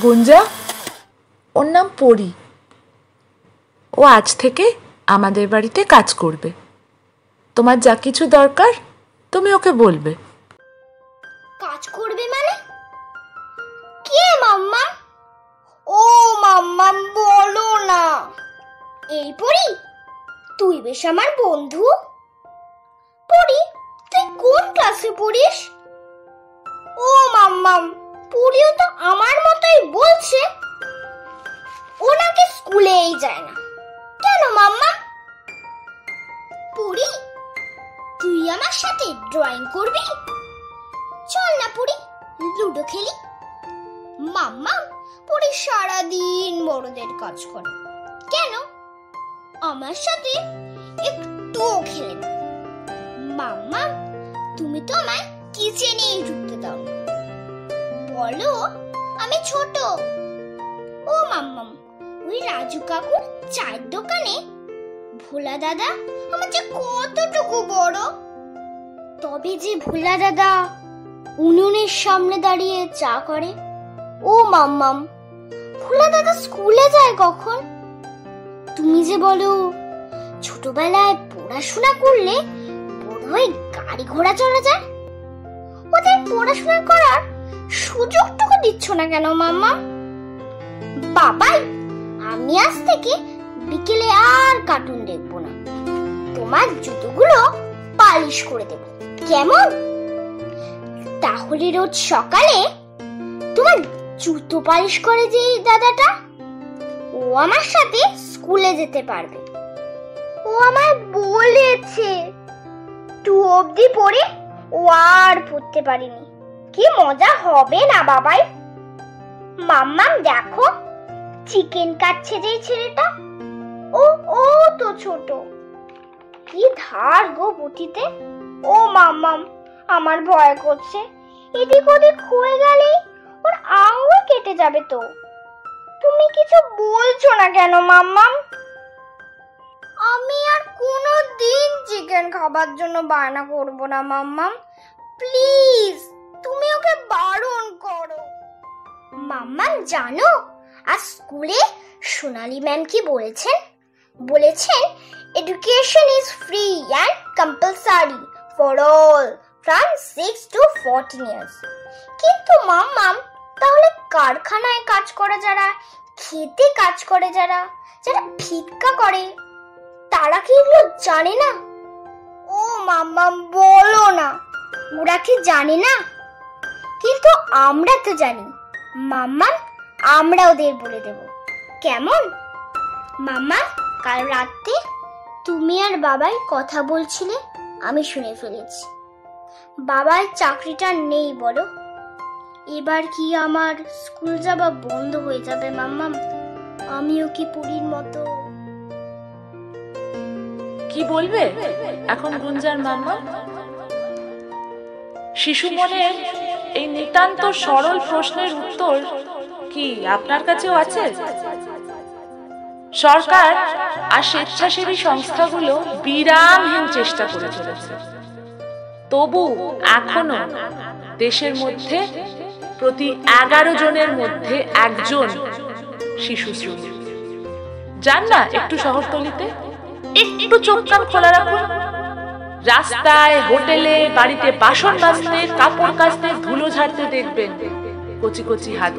गुंजा और नाम परी ओ आज थेके आमादेर बाड़ीते काज करबे तोमार जा किछु दरकार तुमी ओके बोलबे काज करबे माने के मम्मा ओ मम्मा बोलो ना ए परी तुई बेश आमार बंधु परी तुई कोन क्लासे पढ़िस ओ मम्मा परीও তো আমার মতই বলছে ও নাকি স্কুলেই যায় না কেন মাম্মা পরি তুই আমার সাথে ড্রয়িং করবি চল না পরি লুডো খেলি মাম্মা পরি সারা দিন বড়দের কাজ করে কেন আমার সাথে একটু খেলে না মাম্মা তুমি তো আমায় কিচেনে ঢুকতে দাও बोलो आमी छोटो ओ मम्मम ওই রাজু কাকুর চায়ের দোকানে ভোলা দাদা আমার যে কতটুকু বড় তবে যে ভোলা দাদা উনুনের সামনে দাঁড়িয়ে চা করে ও মম্মম ভোলা দাদা স্কুলে যায় কখন তুমি যে বলো ছোটবেলায় পড়াশোনা করলে বড় হয়ে গাড়ি ঘোড়া চড়া যায় ওদের পড়াশোনা করার সুযোগটুকু দিচ্ছ না কেন মাম্মা বাবাই আমি আজ থেকে বিকেলে আর কার্টুন দেখব না তোমার জুতোগুলো পালিশ করে দেব কেমন তাহলে রোজ সকালে তোমার জুতো পালিশ করে যে দাদাটা ও আমার সাথে স্কুলে যেতে পারবে ও আমায় বলেছে টু অবধি পড়ে ও আর পড়তে পারিনি কি মজা হবে না বাবাই মাম্মাম দেখো চিকেন কাটছে যেই ছেলেটা ও ও তো ছোট কি ধার গো বুটিতে ও মাম্মাম আমার ভয় করছে এদিক ওদিক হয়ে গেলে ওর আঙুল কেটে যাবে তো তুমি কিছু বলছো না কেন মাম্মাম আমি আর কোনোদিন চিকেন খাবার জন্য বায়না করব না মাম্মাম প্লিজ তুমি ওকে বারণ করো মাম্মা জানো আজ স্কুলে সোনালী ম্যাম কি বলেছেন education is free and compulsory for all from 6 to 14 years কিন্তু মাম্মা তাহলে কারখানায় কাজ করে যারা খেতে কাজ করে যারা ভিক্ষা করে তারা কি এগুলো জানে না ও মাম্মা বলো না ওরা কি জানে না কিন্তু আমরা তো জানি মাম্মা আমরা ওদের বলে দেব কেমন মাম্মা কাল রাতে তুমি আর বাবাই কথা বলছিলে আমি শুনে ফেলেছি বাবার চাকরিটা নেই বলো এবার কি আমার স্কুল যাওয়া বন্ধ হয়ে যাবে মাম্মা আমিও কি পুরীর মতো কি বলবে এখন গুঞ্জার মাম্মা শিশু মনে এই নিতান্ত সরল প্রশ্নের উত্তর কি আপনার কাছেও আছে সরকার আর স্বেচ্ছাসেবী সংস্থাগুলো বিরামহীন চেষ্টা করে চলেছে তবু এখনো দেশের মধ্যে প্রতি 11 জনের মধ্যে একজন শিশু শ্রমিক জান না একটু শহরতলিতে একটু চোখ কান খোলা রাখুন রাস্তায় হোটেলে বাড়িতে বাসন মাজতে কাপড় কাচতে ধুলো ঝাড়তে দেখবেন কচি কচি হাত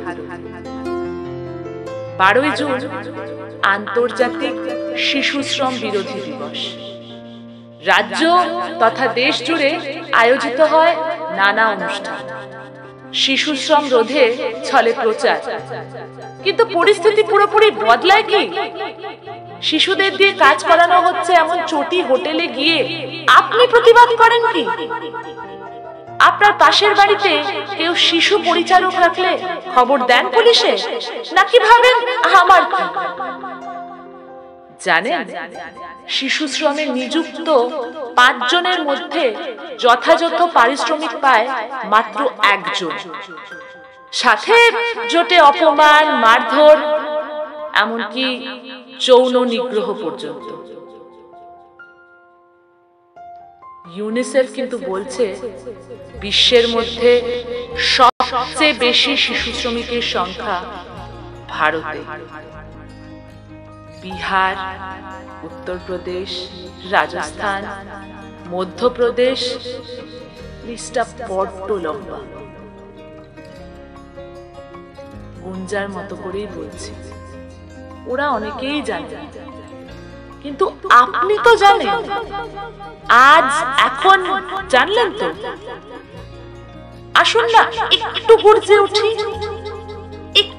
12 জুন আন্তর্জাতিক শিশু শ্রম বিরোধী দিবস রাজ্য তথা দেশ জুড়ে আয়োজিত হয় নানা অনুষ্ঠান শিশু শ্রম রোধে চলে প্রচার কিন্তু পরিস্থিতি পুরোপুরি বদলায় কি শিশুদের দিয়ে কাজ করানো হচ্ছে এমন চটি হোটেলে গিয়ে আপনি প্রতিবাদ করেন কি আপনার পাশের বাড়িতে কেউ শিশু পরিচারক রাখলে খবর দেন পুলিশে নাকি ভাবেন আমার জানেন শিশু শ্রমে নিযুক্ত 5 জনের মধ্যে যথাযথ পারিশ্রমিক পায় মাত্র 1 জন সাথে জোটে অপমান মারধর এমনকি যৌন নিগ্রহ পর্যন্ত। ইউনিসেফ কিন্তু বলছে বিশ্বের মধ্যে সবচেয়ে বেশি শিশু শ্রমিকের সংখ্যা ভারতে। বিহার, উত্তরপ্রদেশ, রাজস্থান, মধ্যপ্রদেশ, লিস্টটা বড্ড লম্বা, গুঞ্জার মতো করেই বলছি। ওরা অনেকেই জানে, কিন্তু আপনি তো জানেন, আজ এখন জানলেন তো। আসুন না একটু ঘুরতে উঠি,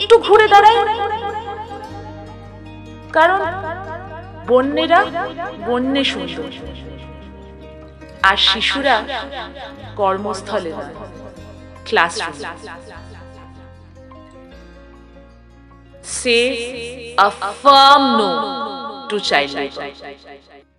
একটু ঘুরে দাঁড়াই, কারণ বন্যেরা বন্যে সুন্দর আর শিশুরা কর্মস্থলে classroom. Say a firm no to child labor.